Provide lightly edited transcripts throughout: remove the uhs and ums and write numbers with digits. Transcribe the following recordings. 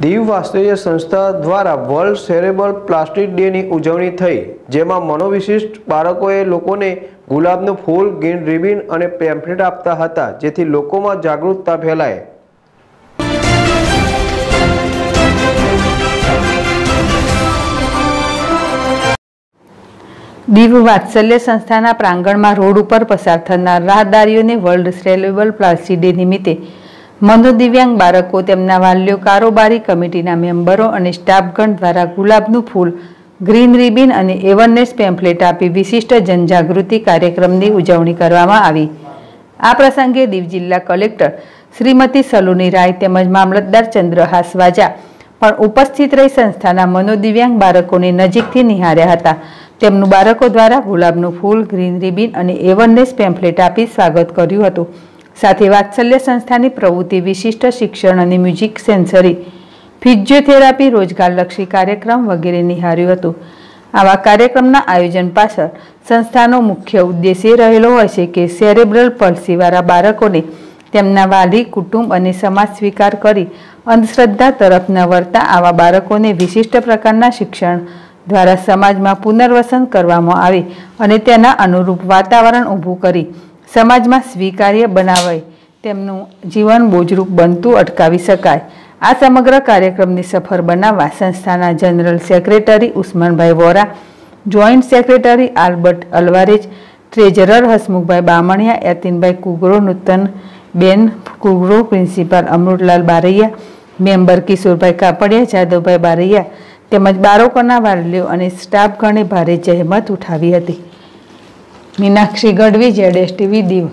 દીવ વાત્સલ્ય સંસ્થા દ્વારા world cerebral palsy day ની ઉજવણી થઈ, જેમાં મનોવિશિષ્ટ બાળકોએ લોકોને ગુલાબનું ફૂલ, ગ્રીન રિબન અને પેમ્ફલેટ આપતા હતા, જેથી લોકોમાં જાગૃતતા ફેલાય. દીવ વાત્સલ્ય સંસ્થાના પ્રાંગણમાં રોડ ઉપર પસાર થનાર રાહદારીઓને વર્લ્ડ સેરેબ્રલ પાલ્સી ડે નિમિત્તે મનોદિવ્યાંગ બાળકો, તેમના વાલીઓ, કારોબારી કમિટીના મેમ્બરો અને સ્ટાફગણ દ્વારા ગુલાબનું ફૂલ, ગ્રીન રિબન અને એવરનેસ પેમ્ફલેટ આપી વિશિષ્ટ જનજાગૃતિ કાર્યક્રમની ઉજવણી કરવામાં આવી. આ પ્રસંગે દીવ જિલ્લા કલેક્ટર શ્રીમતી સલોની રાય તેમજ મામલતદાર ચંદ્રહાસ વાજા પણ ઉપસ્થિત રહી સંસ્થાના મનોદિવ્યાંગ બાળકોને નજીકથી નિહાળ્યા હતા. તેમનું બાળકો દ્વારા ગુલાબનું ફૂલ, ગ્રીન રિબન અને એવરનેસ પેમ્ફલેટ આપી સ્વાગત કર્યું હતું. સાથે વાત્સલ્ય સંસ્થાની પ્રવૃત્તિ, વિશિષ્ટ શિક્ષણ અને મ્યુઝિક સેન્સરી, ફિઝિયોથેરાપી, રોજગારલક્ષી કાર્યક્રમ વગેરે નિહાળ્યું હતું. આવા કાર્યક્રમના આયોજન પાછળ સંસ્થાનો મુખ્ય ઉદ્દેશ્ય રહેલો હોય છે કે સેરેબ્રલ પાલ્સીવાળા બાળકોને તેમના વાલી, કુટુંબ અને સમાજ સ્વીકાર કરી અંધશ્રદ્ધા તરફ ન વળતા આવા બાળકોને વિશિષ્ટ પ્રકારના શિક્ષણ દ્વારા સમાજમાં પુનર્વસન કરવામાં આવે અને તેના અનુરૂપ વાતાવરણ ઊભું કરી સમાજમાં સ્વીકાર્ય બનાવાય, તેમનું જીવન બોજરૂપ બનતું અટકાવી શકાય. આ સમગ્ર કાર્યક્રમને સફળ બનાવવા સંસ્થાના general secretary Usmanbhai Vora, joint secretary Albert અલવારેજ, treasurer Hasmukhbhai Bamaniya, Yatinbhai Kugro, Nutan ben Kugro, principal Amritlal Baraiya, member Kishorbhai Kapadia, Jadavbhai Baraiya તેમજ બાળકોના વાલીઓ અને સ્ટાફગણે ભારે જહેમત ઉઠાવી હતી. મીનાક્ષી ગઢવી, ZSTV દીવ.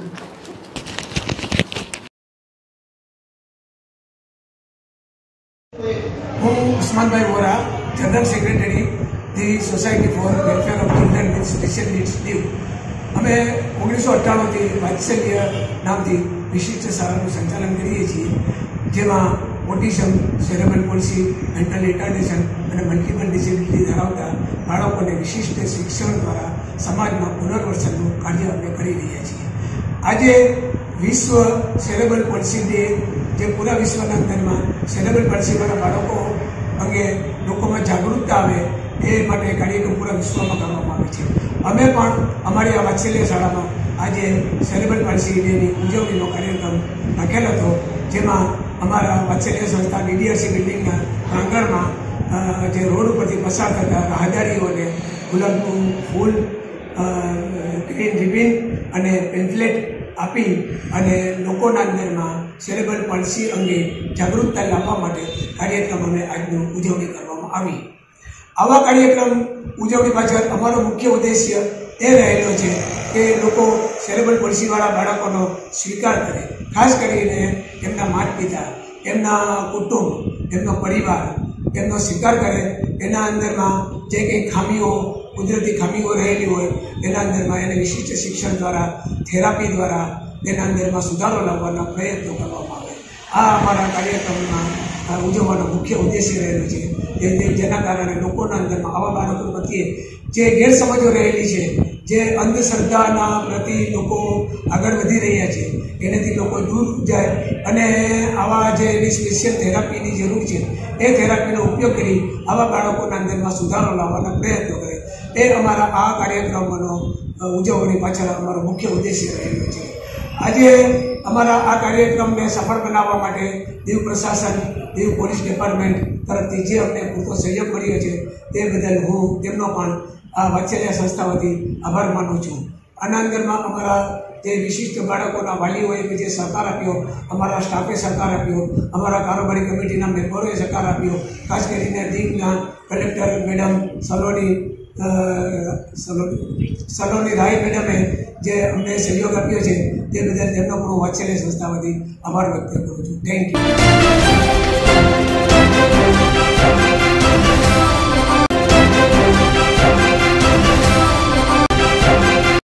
હું Usmanbhai Vora, general secretary the society for welfare of children with special needs Diu. અમે 1998થી વાત્સલ્ય નામથી વિશિષ્ટ શાળાનું સંચાલન કરીએ છીએ, જેમાં autism, cerebral palsy, mental retardation અને મલ્ટિપલ ડિસેબિલિટી ધરાવતા બાળકોને વિશિષ્ટ શિક્ષણ દ્વારા સમાજમાં પુનર્વસનનું કાર્ય અમે કરી રહ્યા છીએ. આજે વિશ્વ સેરેબ્રલ પાલ્સી ડે, જે પૂરા વિશ્વના અંદરમાં સેરેબ્રલ પાલ્સીવાળા બાળકો અંગે લોકોમાં જાગૃતતા આવે એ માટે કાર્યક્રમ પૂરા વિશ્વમાં કરવામાં આવે છે. અમે પણ અમારી આ વાત્સલ્ય શાળામાં આજે સેરેબ્રલ પાલ્સી ડેની ઉજવણીનો કાર્યક્રમ રાખેલો હતો, જેમાં અમારા વાત્સલ્ય સંસ્થા DDRC બિલ્ડિંગના પ્રાંગણમાં જે રોડ ઉપરથી પસાર થતા રાહદારીઓને ગુલાબનું ફૂલ, ગ્રીન રિબન અને પેમ્ફલેટ આપી અને લોકોના અંદરમાં સેરેબ્રલ પાલ્સી અંગે જાગૃતતા લાવવા માટે કાર્યક્રમ અમે આજની ઉજવણી કરવામાં આવી. આવા કાર્યક્રમ ઉજવણી પાછળ અમારો મુખ્ય ઉદ્દેશ્ય એ રહેલો છે કે લોકો સેરેબ્રલ પાલ્સીવાળા બાળકોનો સ્વીકાર કરે, ખાસ કરીને તેમના માતા પિતા, તેમના કુટુંબ, તેમનો પરિવાર તેમનો સ્વીકાર કરે. એના અંદરમાં જે કંઈ ખામીઓ, કુદરતી ખામીઓ રહેલી હોય એના અંદરમાં એને વિશિષ્ટ શિક્ષણ દ્વારા, થેરાપી દ્વારા તેના અંદરમાં સુધારો લાવવાના પ્રયત્નો કરવામાં આવે. આ અમારા કાર્યક્રમમાં ઉજવવાનો મુખ્ય ઉદ્દેશ્ય રહેલો છે, જેના કારણે લોકોના અંદરમાં આવા બાળકો પ્રત્યે જે ગેરસમજો રહેલી છે, જે અંધશ્રદ્ધાના પ્રતિ લોકો આગળ વધી રહ્યા છે, એનાથી લોકો દૂર જાય અને આવા જે એની સ્પેશિયલ થેરાપીની જરૂર છે એ થેરાપીનો ઉપયોગ કરી આવા બાળકોના અંદરમાં સુધારો લાવવાના પ્રયત્નો કરે. એ અમારા આ કાર્યક્રમનો ઉજવણી પાછળ અમારો મુખ્ય ઉદ્દેશ્ય રહેલો છે. આજે અમારા આ કાર્યક્રમને સફળ બનાવવા માટે દીવ પ્રશાસન, દીવ પોલીસ ડિપાર્ટમેન્ટ તરફથી જે અમને પૂરતો સહયોગ કર્યો છે તે બદલ હું તેમનો પણ આ વાત્સલ્ય સંસ્થા વતી આભાર માનું છું. આના અંદરમાં અમારા જે વિશિષ્ટ બાળકોના વાલીઓએ કે જે સહકાર આપ્યો, અમારા સ્ટાફે સહકાર આપ્યો, અમારા કારોબારી કમિટીના મેમ્બરોએ સહકાર આપ્યો, ખાસ કરીને દીવના કલેક્ટર મેડમ સલોની રાય મેડમે જે અમને સહયોગ આપ્યો છે તે બદલ તેમનો પણ વાત્સલ્ય સંસ્થા વતી આભાર વ્યક્ત કરું છું. Thank you.